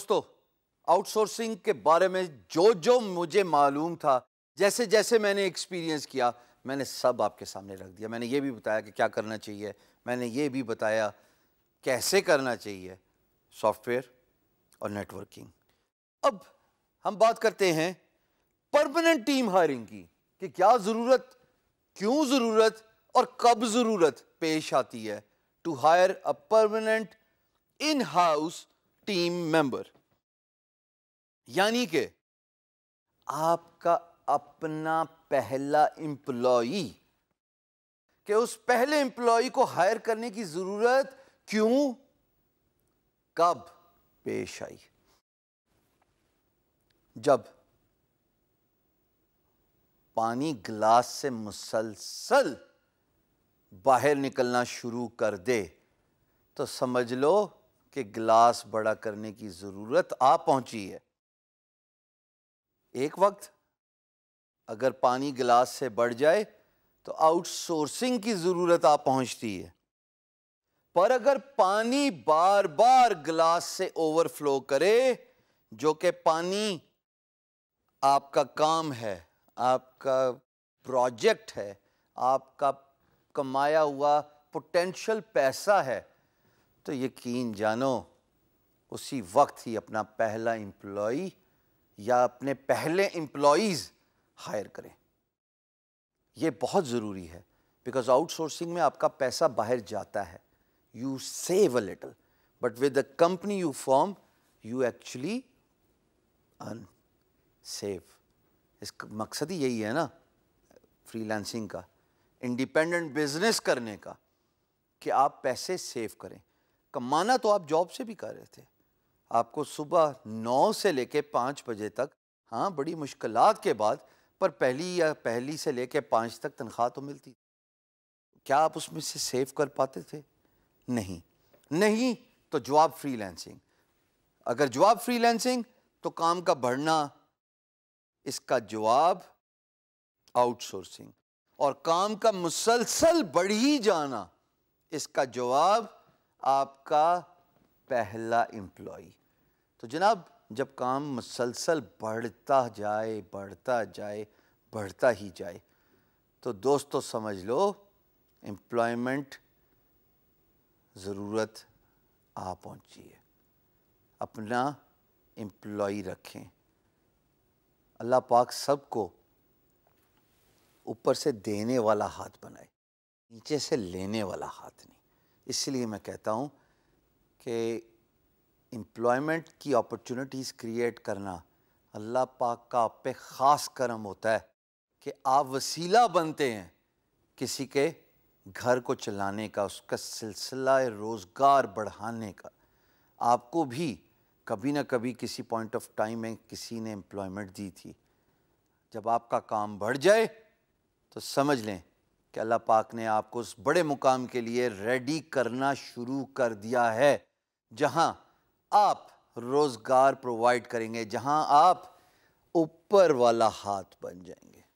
दोस्तों, आउटसोर्सिंग के बारे में जो जो मुझे मालूम था, जैसे जैसे मैंने एक्सपीरियंस किया, मैंने सब आपके सामने रख दिया। मैंने ये भी बताया कि क्या करना चाहिए, मैंने ये भी बताया कैसे करना चाहिए, सॉफ्टवेयर और नेटवर्किंग। अब हम बात करते हैं परमानेंट टीम हायरिंग की कि क्या ज़रूरत, क्यों ज़रूरत और कब ज़रूरत पेश आती है to hire a permanent in house team member. यानी कि आपका अपना पहला एम्प्लॉई, कि उस पहले एम्प्लॉई को हायर करने की ज़रूरत क्यों, कब पेश आई? जब पानी गिलास से मुसलसल बाहर निकलना शुरू कर दे तो समझ लो कि गिलास बड़ा करने की ज़रूरत आ पहुंची है। एक वक्त अगर पानी गिलास से बढ़ जाए तो आउटसोर्सिंग की ज़रूरत आ पहुंचती है, पर अगर पानी बार बार गिलास से ओवरफ्लो करे, जो कि पानी आपका काम है, आपका प्रोजेक्ट है, आपका कमाया हुआ पोटेंशियल पैसा है, तो यकीन जानो उसी वक्त ही अपना पहला एम्प्लॉई या अपने पहले एम्प्लॉइज हायर करें। ये बहुत ज़रूरी है, बिकॉज आउटसोर्सिंग में आपका पैसा बाहर जाता है, you save a little, but with the company you form you actually earn, save. इसका मकसद ही यही है ना फ्रीलांसिंग का, इंडिपेंडेंट बिजनेस करने का, कि आप पैसे सेव करें। कमाना तो आप जॉब से भी कर रहे थे, आपको सुबह 9 से लेके 5 बजे तक, हाँ बड़ी मुश्किलात के बाद, पर पहली से लेके 5 तक तनख्वाह तो मिलती। क्या आप उसमें से सेव कर पाते थे? नहीं तो जॉब फ्रीलांसिंग। अगर जॉब फ्रीलांसिंग तो काम का बढ़ना, इसका जवाब आउटसोर्सिंग, और काम का मुसलसल बढ़ ही जाना, इसका जवाब आपका पहला एम्प्लॉई। तो जनाब, जब काम मुसलसल बढ़ता ही जाए तो दोस्तों समझ लो एम्प्लॉयमेंट ज़रूरत आ पहुंची है। अपना एम्प्लॉई रखें। अल्लाह पाक सबको ऊपर से देने वाला हाथ बनाए, नीचे से लेने वाला हाथ नहीं। इसलिए मैं कहता हूं कि एम्प्लॉयमेंट की अपॉर्चुनिटीज़ क्रिएट करना अल्लाह पाक का आप पे ख़ास करम होता है कि आप वसीला बनते हैं किसी के घर को चलाने का, उसका सिलसिला रोज़गार बढ़ाने का। आपको भी कभी ना कभी किसी पॉइंट ऑफ टाइम में किसी ने एम्प्लॉयमेंट दी थी। जब आपका काम बढ़ जाए तो समझ लें कि अल्लाह पाक ने आपको उस बड़े मुकाम के लिए रेडी करना शुरू कर दिया है, जहां आप रोज़गार प्रोवाइड करेंगे, जहां आप ऊपर वाला हाथ बन जाएंगे।